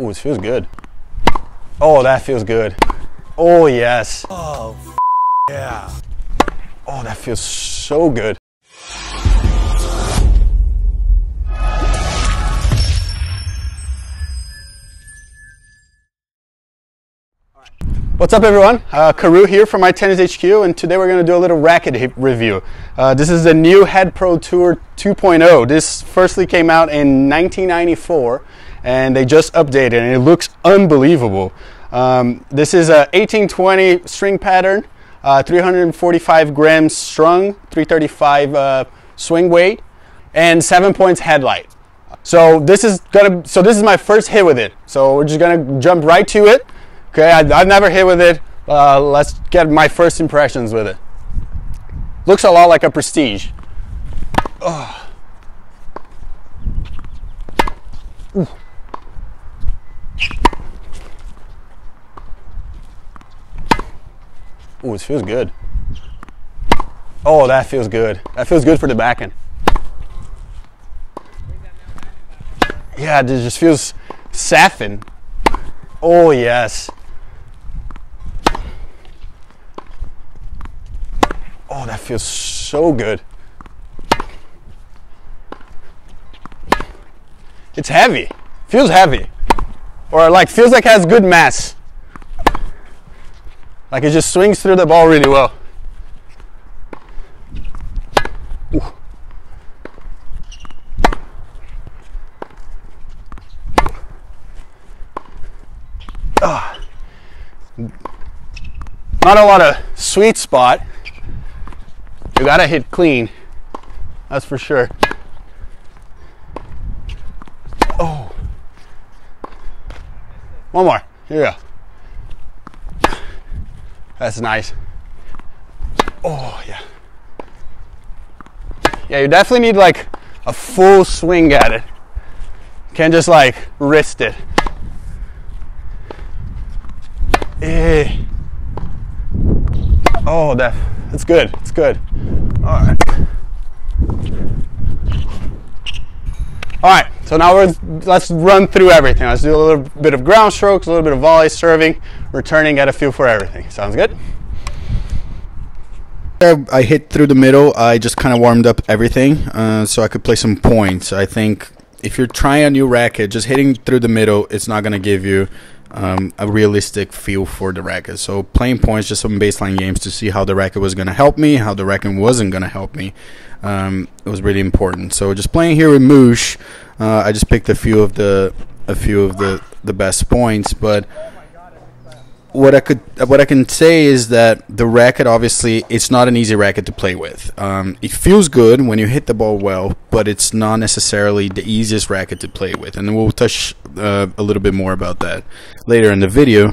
Ooh, this feels good. Oh, that feels good. Oh, yes. Oh, yeah. Oh, that feels so good. What's up, everyone? Karue here from iTennisHQ, and today we're going to do a little racket review. This is the new Head Pro Tour 2.0. This firstly came out in 1994, and they just updated, and it looks unbelievable. This is a 1820 string pattern, 345 grams strung, 335 swing weight, and 7 points headlight. So this is my first hit with it. So we're just gonna jump right to it. Okay, I've never hit with it. Let's get my first impressions with it. Looks a lot like a Prestige. Oh. Ooh. Ooh, this feels good. Oh, that feels good. That feels good for the back end. Yeah, it just feels saffin. Oh, yes. Oh, that feels so good. It's heavy. Feels heavy. Or like, feels like it has good mass. Like it just swings through the ball really well. Ooh. Ah. Not a lot of sweet spot. You gotta hit clean. That's for sure. Oh. One more. Here we go. That's nice. Oh, yeah. Yeah, you definitely need like a full swing at it. Can't just like wrist it. Eh. Oh, that's good. It's good. All right. All right. So now let's run through everything. Let's do a little bit of ground strokes, a little bit of volley, serving, returning, get a feel for everything. Sounds good? I hit through the middle. I just kind of warmed up everything so I could play some points. I think if you're trying a new racket, just hitting through the middle, it's not going to give you a realistic feel for the racket. So playing points, just some baseline games to see how the racket was going to help me, how the racket wasn't going to help me. It was really important. So just playing here with Moosh, I just picked a few of the best points, but what I can say is that the racket, obviously, it's not an easy racket to play with. It feels good when you hit the ball well, but it's not necessarily the easiest racket to play with, and we'll touch a little bit more about that later in the video.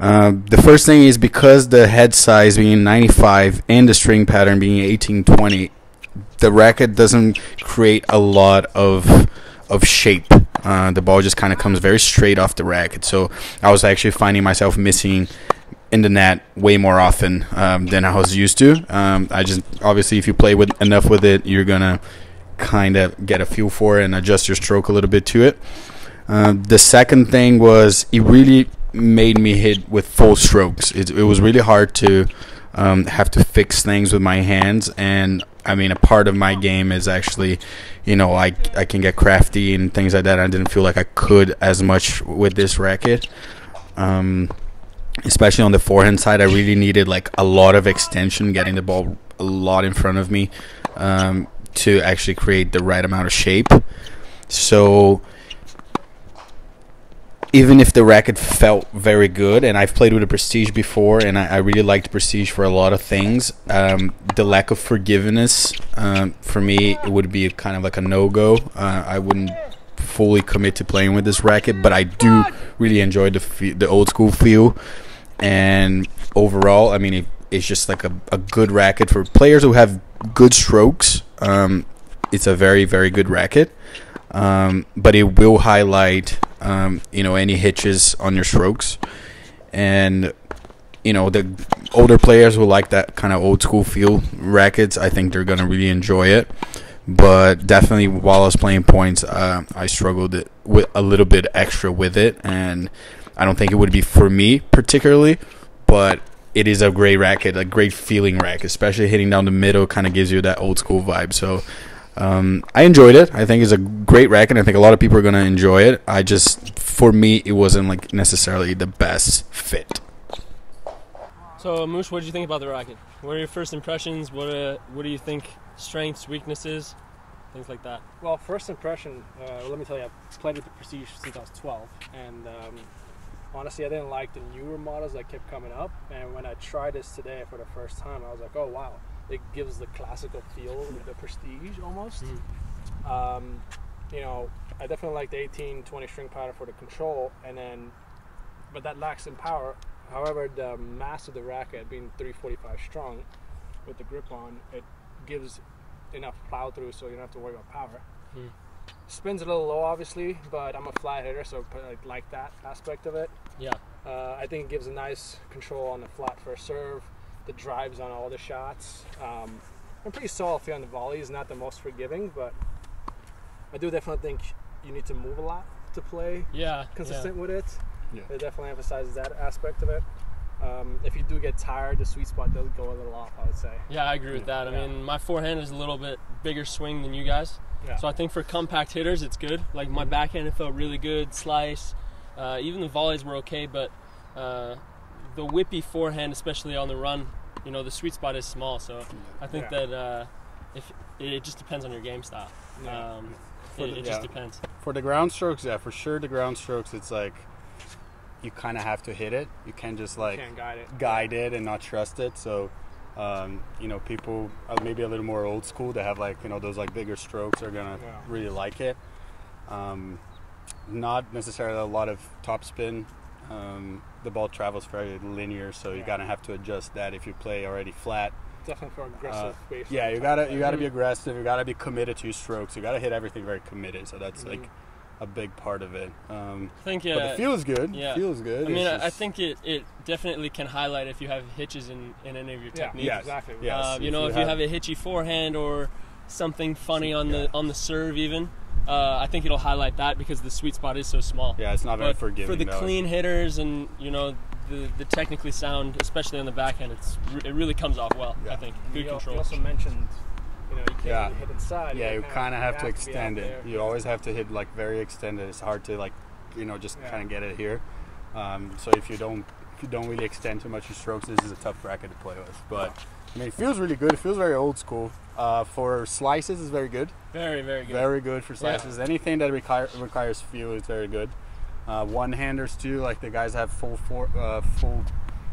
The first thing is, because the head size being 95 and the string pattern being 1820, the racket doesn't create a lot of shape. The ball just kind of comes very straight off the racket, so I was actually finding myself missing in the net way more often than I was used to. I just, obviously, if you play with enough with it, you're gonna kind of get a feel for it and adjust your stroke a little bit to it. The second thing was, it really made me hit with full strokes. It was really hard to have to fix things with my hands, and I mean, a part of my game is actually, you know, I can get crafty and things like that. I didn't feel like I could as much with this racket, especially on the forehand side. I really needed like a lot of extension, getting the ball a lot in front of me to actually create the right amount of shape. So even if the racket felt very good, and I've played with a Prestige before, and I really liked Prestige for a lot of things, the lack of forgiveness, for me, it would be kind of like a no-go. I wouldn't fully commit to playing with this racket, but I do really enjoy the old school feel. And overall, I mean, it's just like a good racket for players who have good strokes. It's a very, very good racket. But it will highlight, you know, any hitches on your strokes, and you know, the older players who like that kind of old school feel rackets, I think they're gonna really enjoy it. but definitely while I was playing points, I struggled with a little bit extra with it, and I don't think it would be for me particularly, but it is a great racket, a great feeling racket, especially hitting down the middle. Kind of gives you that old school vibe. So I enjoyed it. I think it's a great racket. I think a lot of people are going to enjoy it. I just, for me, it wasn't like necessarily the best fit. So Moosh, what did you think about the racket? What are your first impressions? What do you think strengths, weaknesses, things like that? Well, first impression, let me tell you, I've played with the Prestige since I was 12, and honestly, I didn't like the newer models that kept coming up, and when I tried this today for the first time, I was like, oh wow, it gives the classical feel of the Prestige almost. Mm-hmm. I definitely like the 18-20 string pattern for the control, but that lacks in power. However, the mass of the racket being 345 strong with the grip on, it gives enough plow through so you don't have to worry about power. Mm. Spins a little low, obviously, but I'm a flat hitter, so I like that aspect of it. Yeah. I think it gives a nice control on the flat first serve, the drives on all the shots. I'm pretty solid on the volleys, not the most forgiving, but I do definitely think you need to move a lot to play consistent with it. Yeah. It definitely emphasizes that aspect of it. If you do get tired, the sweet spot does go a little off, I would say. Yeah, I agree with that. I mean, my forehand is a little bit bigger swing than you guys. Yeah. So I think for compact hitters, it's good. Like my backhand, it felt really good, slice. Even the volleys were okay, but the whippy forehand, especially on the run, the sweet spot is small. So I think that it just depends on your game style. Yeah. It just depends. For the ground strokes, for sure the ground strokes, it's like, you kind of have to hit it. You can't just guide it and not trust it. So, people are maybe a little more old school. They have those bigger strokes are gonna really like it. Not necessarily a lot of topspin. The ball travels very linear, so you gotta have to adjust that if you play already flat. Definitely for aggressive. You gotta be aggressive. You gotta be committed to your strokes. You gotta hit everything very committed. So that's a big part of it. I think, but it feels good. Yeah. It feels good. I mean, I think it definitely can highlight if you have hitches in any of your techniques. Yeah, exactly. Yes. If you have a hitchy forehand or something funny on the serve even, I think it'll highlight that because the sweet spot is so small. Yeah, it's not very forgiving. For the clean hitters and, the technically sound, especially on the backhand, it really comes off well, I think. Good control. You also mentioned you can't hit inside. Yeah, you kind of have to extend it. You always have to hit very extended. It's hard to kind of get it here. So if you don't really extend too much your strokes, this is a tough racket to play with. But I mean, it feels really good. It feels very old school. For slices, it's very good. Very, very good. Very good for slices. Yeah. Anything that requires feel is very good. One-handers too. Like the guys have full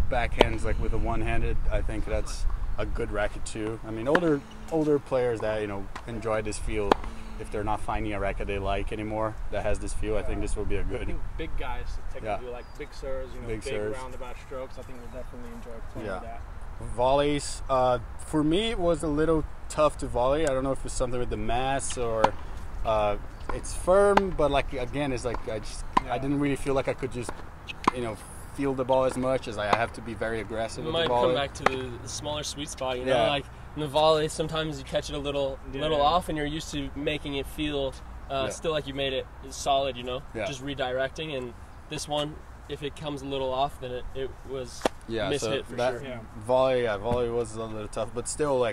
backhands with a one-handed. I think that's a good racket too. I mean, older players that enjoy this feel, if they're not finding a racket they like anymore that has this feel, I think this will be a good. I think big guys technically like big serves, big roundabout strokes. I think we'll definitely enjoy playing that. Volleys, for me it was a little tough to volley. I don't know if it's something with the mass or it's firm, but I didn't really feel like I could just feel the ball as much as I have to be very aggressive with the ball. It might come back to the smaller sweet spot, in the volley, sometimes you catch it a little off and you're used to making it feel still like you made it solid, just redirecting, and this one, if it comes a little off, then it was mishit for sure. Yeah. Volley was a little tough, but still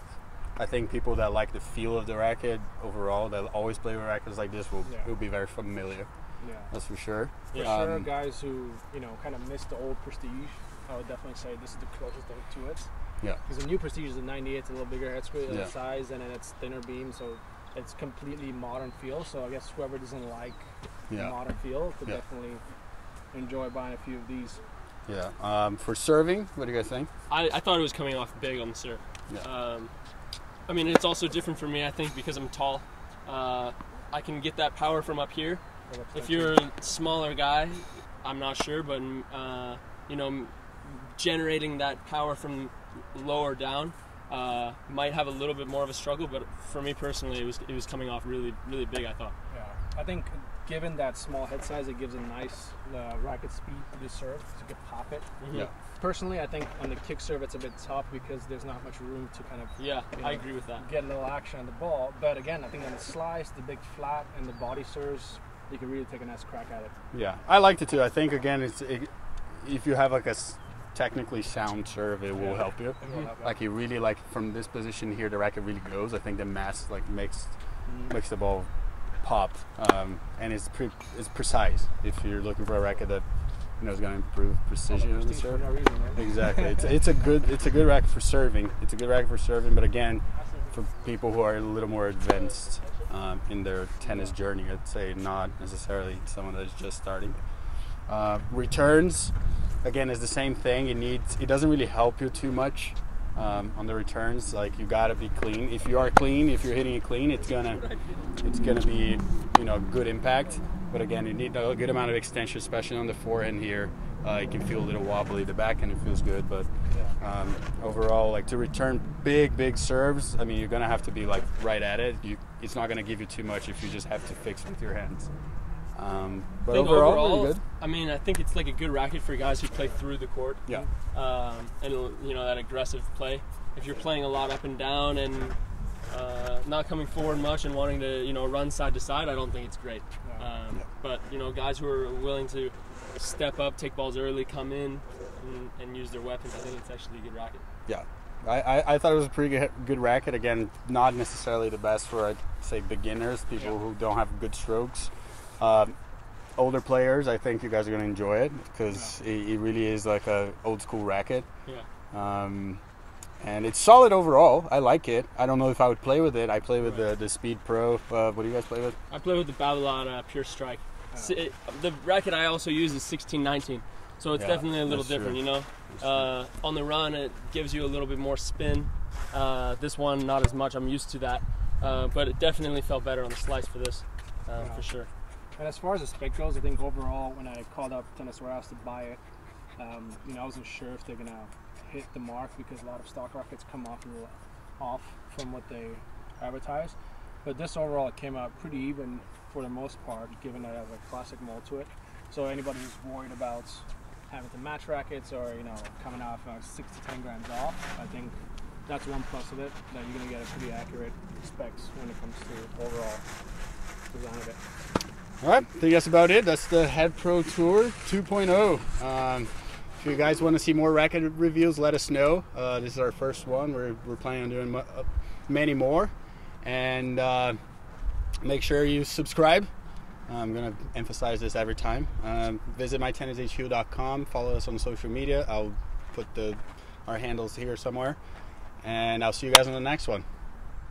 I think people that like the feel of the racket overall, that always play with rackets like this, will be very familiar. Yeah, that's for sure. For sure, guys who kind of miss the old Prestige, I would definitely say this is the closest thing to it. Yeah. Because the new Prestige is a 98, it's a little bigger head screw, the size, and then it's thinner beam, so it's completely modern feel. So I guess whoever doesn't like modern feel could definitely enjoy buying a few of these. Yeah. For serving, what do you guys think? I thought it was coming off big on the serve. Yeah. I mean, it's also different for me. I think because I'm tall, I can get that power from up here. If you're a smaller guy, I'm not sure, but generating that power from lower down might have a little bit more of a struggle. But for me personally, it was coming off really, really big, I thought. Yeah, I think given that small head size, it gives a nice racket speed to the serve, so you can pop it. Mm-hmm. Yeah. Personally, I think on the kick serve, it's a bit tough because there's not much room to kind of I agree with that. Get a little action on the ball. But again, I think on the slice, the big flat, and the body serves, you can really take a nice crack at it. Yeah, I liked it too. I think, again, if you have like a technically sound serve, it will help you. Mm-hmm. Like you really like from this position here, the racket really goes. I think the mass like makes the ball pop, and it's precise. If you're looking for a racket that you know is going to improve precision on the serve, for no reason, right? Exactly. it's a good racket for serving. It's a good racket for serving, but again, for people who are a little more advanced in their tennis journey, I'd say not necessarily someone that's just starting. Returns, again, is the same thing. It doesn't really help you too much. On the returns, like you gotta be clean. If you are clean, if you're hitting it clean, it's gonna be, you know, good impact. But again, you need a good amount of extension, especially on the forehand here. It can feel a little wobbly. The backhand, it feels good, but overall, like to return big serves, I mean, you're gonna have to be like right at it. It's not gonna give you too much if you just have to fix with your hands. But overall really good. I mean, I think it's like a good racket for guys who play through the court. Yeah. And you know, that aggressive play. If you're playing a lot up and down and not coming forward much and wanting to, you know, run side to side, I don't think it's great. But you know, guys who are willing to step up, take balls early, come in and use their weapons, I think it's actually a good racket. Yeah. I thought it was a pretty good racket. Again, not necessarily the best for, I'd say, beginners, people who don't have good strokes. Older players, I think you guys are going to enjoy it because it really is like a old school racket. Yeah. And it's solid overall. I like it. I don't know if I would play with it. I play with the Speed Pro. What do you guys play with? I play with the Babolat Pure Strike. The racket I also use is 16-19, so it's definitely a little different, you know. On the run, it gives you a little bit more spin. This one, not as much. I'm used to that. But it definitely felt better on the slice for this, for sure. And as far as the spec goes, I think overall, when I called up Tennis Warehouse to buy it, you know, I wasn't sure if they're gonna hit the mark because a lot of stock rackets come off a little off from what they advertise. But this overall, it came out pretty even for the most part, given that it has a classic mold to it. So anybody who's worried about having to match rackets or, you know, coming off 6 to 10 grams off, I think that's one plus of it, that you're gonna get a pretty accurate specs when it comes to overall design of it. All right, I think that's about it. That's the Head Pro Tour 2.0. If you guys want to see more racket reviews, let us know. This is our first one. We're planning on doing many more. And make sure you subscribe. I'm going to emphasize this every time. Visit mytennishq.com. Follow us on social media. I'll put our handles here somewhere. And I'll see you guys on the next one.